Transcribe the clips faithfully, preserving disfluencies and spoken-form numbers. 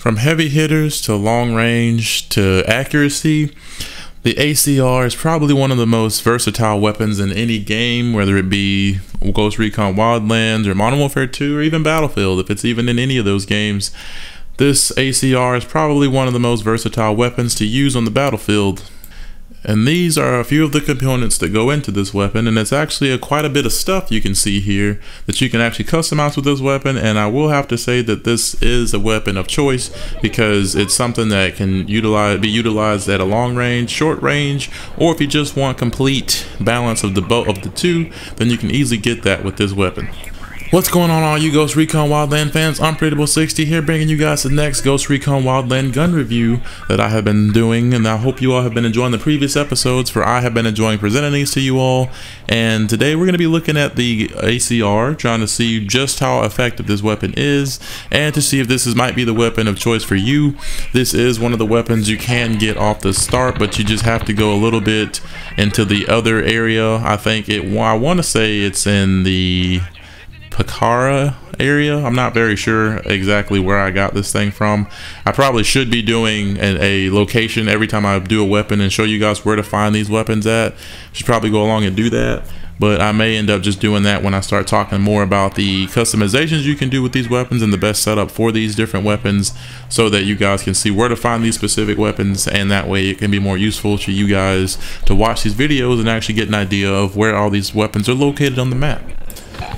From heavy hitters to long range to accuracy, the A C R is probably one of the most versatile weapons in any game, whether it be Ghost Recon Wildlands or Modern Warfare two or even Battlefield. If it's even in any of those games, this A C R is probably one of the most versatile weapons to use on the battlefield. And these are a few of the components that go into this weapon, and it's actually a, quite a bit of stuff you can see here that you can actually customize with this weapon. And I will have to say that this is a weapon of choice because it's something that can utilize be utilized at a long range, short range, or if you just want complete balance of the both of the two, then you can easily get that with this weapon. What's going on, all you Ghost Recon Wildland fans? I'm Prettyable sixty here, bringing you guys the next Ghost Recon Wildland gun review that I have been doing, and I hope you all have been enjoying the previous episodes, for I have been enjoying presenting these to you all. And today we're going to be looking at the A C R, trying to see just how effective this weapon is, and to see if this is might be the weapon of choice for you. This is one of the weapons you can get off the start, but you just have to go a little bit into the other area. I think it. I want to say it's in the Kara area. I'm not very sure exactly where I got this thing from. I probably should be doing an, a location every time I do a weapon and show you guys where to find these weapons at. Should probably go along and do that, but I may end up just doing that when I start talking more about the customizations you can do with these weapons and the best setup for these different weapons, so that you guys can see where to find these specific weapons, and that way it can be more useful to you guys to watch these videos and actually get an idea of where all these weapons are located on the map.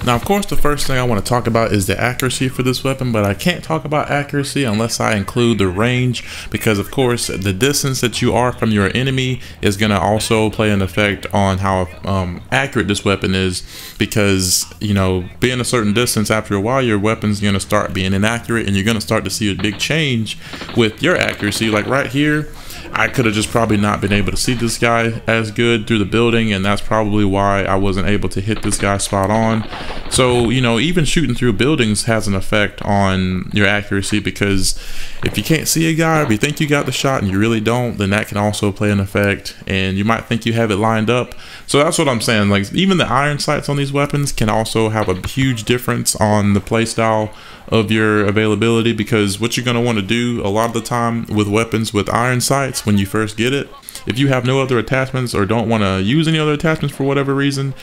Now, of course, the first thing I want to talk about is the accuracy for this weapon, but I can't talk about accuracy unless I include the range, because of course the distance that you are from your enemy is going to also play an effect on how um, accurate this weapon is, because, you know, being a certain distance, after a while your weapon's going to start being inaccurate, and you're going to start to see a big change with your accuracy. Like right here, I could have just probably not been able to see this guy as good through the building, and that's probably why I wasn't able to hit this guy spot on. So, you know, even shooting through buildings has an effect on your accuracy, because if you can't see a guy, if you think you got the shot and you really don't, then that can also play an effect, and you might think you have it lined up. So that's what I'm saying, like, even the iron sights on these weapons can also have a huge difference on the playstyle of your availability, because what you're going to want to do a lot of the time with weapons with iron sights, when you first get it, if you have no other attachments or don't want to use any other attachments for whatever reason,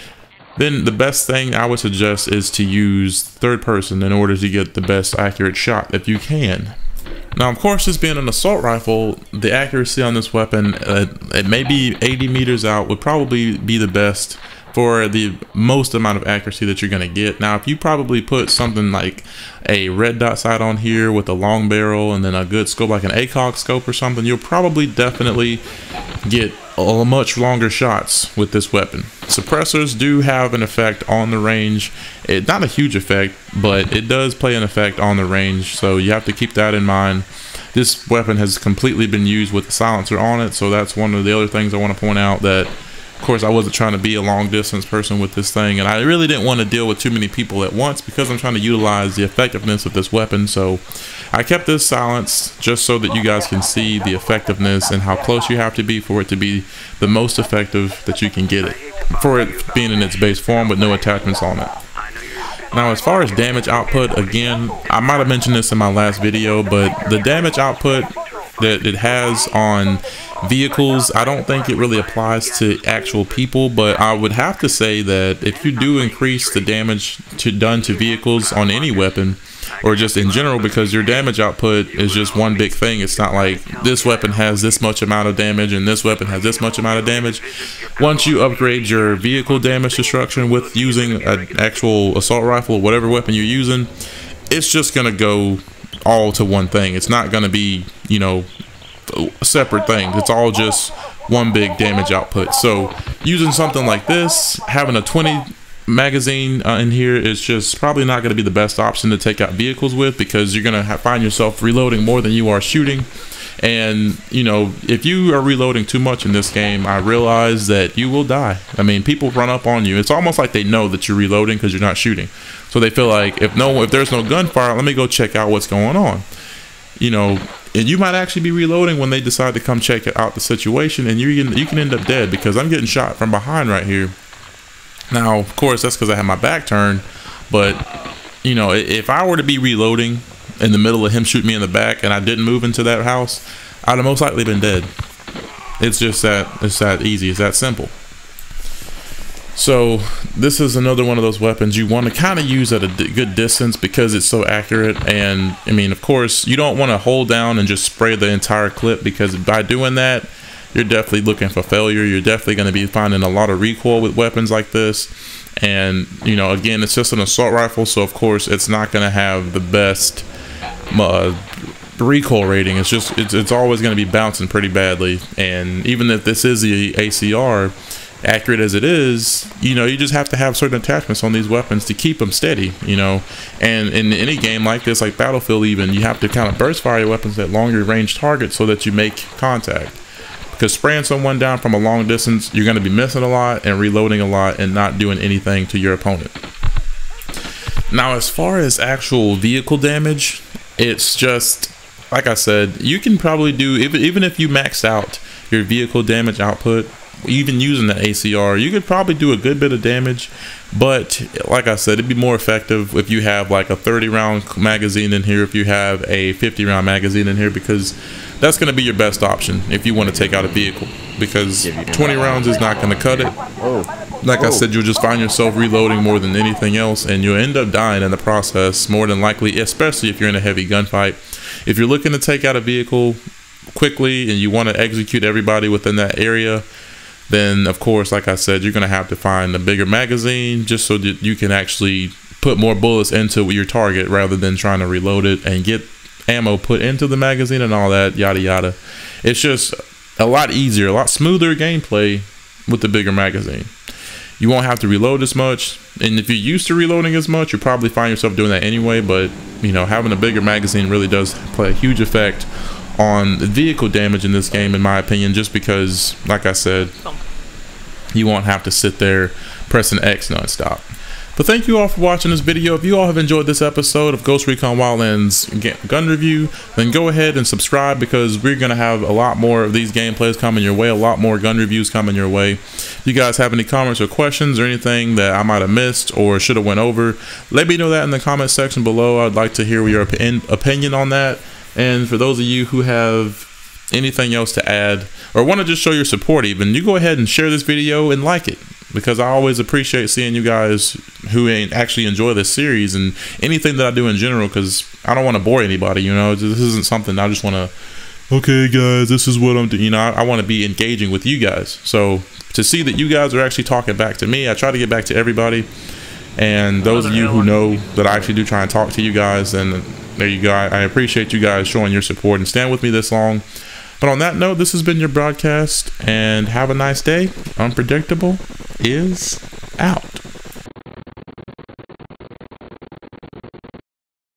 then the best thing I would suggest is to use third person in order to get the best accurate shot if you can. Now, of course, this being an assault rifle, the accuracy on this weapon, uh, it may be eighty meters out, would probably be the best for the most amount of accuracy that you're going to get. Now, if you probably put something like a red dot sight on here with a long barrel and then a good scope, like an ACOG scope or something, you'll probably definitely get a much longer shots with this weapon. Suppressors do have an effect on the range. It, not a huge effect, but it does play an effect on the range, so you have to keep that in mind. This weapon has completely been used with the silencer on it, so that's one of the other things I want to point out, that of course I wasn't trying to be a long distance person with this thing, and I really didn't want to deal with too many people at once because I'm trying to utilize the effectiveness of this weapon. So I kept this silenced just so that you guys can see the effectiveness and how close you have to be for it to be the most effective that you can get it, for it being in its base form with no attachments on it. Now, as far as damage output, again, I might have mentioned this in my last video, but the damage output that it has on vehicles, I don't think it really applies to actual people, but I would have to say that if you do increase the damage to done to vehicles on any weapon, or just in general, because your damage output is just one big thing, it's not like this weapon has this much amount of damage and this weapon has this much amount of damage. Once you upgrade your vehicle damage destruction with using an actual assault rifle, whatever weapon you're using, it's just gonna go all to one thing. It's not going to be, you know, separate things. It's all just one big damage output. So using something like this, having a twenty magazine uh, in here is just probably not going to be the best option to take out vehicles with, because you're going to find yourself reloading more than you are shooting. And, you know, if you are reloading too much in this game, I realize that you will die. I mean, people run up on you. It's almost like they know that you're reloading because you're not shooting. So they feel like, if no, if there's no gunfire, let me go check out what's going on. You know, and you might actually be reloading when they decide to come check out the situation, and you can, you can end up dead, because I'm getting shot from behind right here. Now, of course, that's because I have my back turned, but, you know, if I were to be reloading in the middle of him shooting me in the back and I didn't move into that house, I'd have most likely been dead. It's just that, it's that easy, it's that simple. So this is another one of those weapons you want to kind of use at a d good distance because it's so accurate. And I mean, of course, you don't want to hold down and just spray the entire clip, because by doing that, you're definitely looking for failure. You're definitely going to be finding a lot of recoil with weapons like this. And, you know, again, it's just an assault rifle, so of course it's not going to have the best uh, recoil rating. It's just, it's, it's always going to be bouncing pretty badly. And even if this is the A C R, accurate as it is, you know, you just have to have certain attachments on these weapons to keep them steady, you know. And in any game like this, like Battlefield even, you have to kind of burst fire your weapons at longer range targets so that you make contact, because spraying someone down from a long distance, you're going to be missing a lot and reloading a lot and not doing anything to your opponent. Now, as far as actual vehicle damage, it's just like I said, you can probably do, even if you max out your vehicle damage output, even using the A C R, you could probably do a good bit of damage. But like I said, it'd be more effective if you have like a thirty round magazine in here, if you have a fifty round magazine in here, because that's going to be your best option if you want to take out a vehicle, because twenty rounds is not going to cut it. Like I said, you'll just find yourself reloading more than anything else, and you'll end up dying in the process more than likely, especially if you're in a heavy gunfight. If you're looking to take out a vehicle quickly and you want to execute everybody within that area, then of course, like I said, you're gonna have to find a bigger magazine just so that you can actually put more bullets into your target rather than trying to reload it and get ammo put into the magazine and all that, yada yada. It's just a lot easier, a lot smoother gameplay with the bigger magazine. You won't have to reload as much, and if you're used to reloading as much, you'll probably find yourself doing that anyway. But you know, having a bigger magazine really does play a huge effect on vehicle damage in this game, in my opinion, just because, like I said, you won't have to sit there pressing X nonstop. But thank you all for watching this video. If you all have enjoyed this episode of Ghost Recon Wildlands gun review, then go ahead and subscribe, because we're going to have a lot more of these gameplays coming your way, a lot more gun reviews coming your way. If you guys have any comments or questions or anything that I might have missed or should have went over, let me know that in the comment section below. I'd like to hear your op- opinion on that. And for those of you who have anything else to add or want to just show your support even, you go ahead and share this video and like it, because I always appreciate seeing you guys who ain't actually enjoy this series and anything that I do in general, because I don't want to bore anybody, you know. This isn't something I just want to, okay guys, this is what I'm doing, you know. I, I want to be engaging with you guys. So to see that you guys are actually talking back to me, I try to get back to everybody. And those of you who know that I actually do try and talk to you guys, and there you go. I appreciate you guys showing your support and staying with me this long. But on that note, this has been your broadcast, and have a nice day. Unpredictable is out.